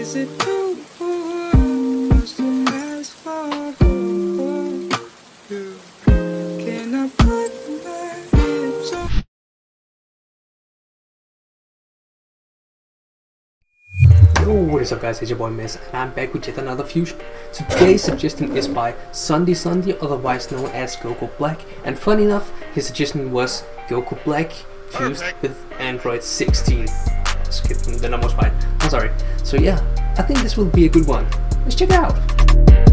Is it true? Must have asked for you. Can I put my lips on? Yo, what is up guys, it's your boy Mez and I'm back with yet another fusion. Today's suggestion is by Sunday, otherwise known as Goku Black, and funny enough, his suggestion was Goku Black fused with Android 16. Skipping the numbers by. I'm sorry. So yeah, I think this will be a good one. Let's check it out.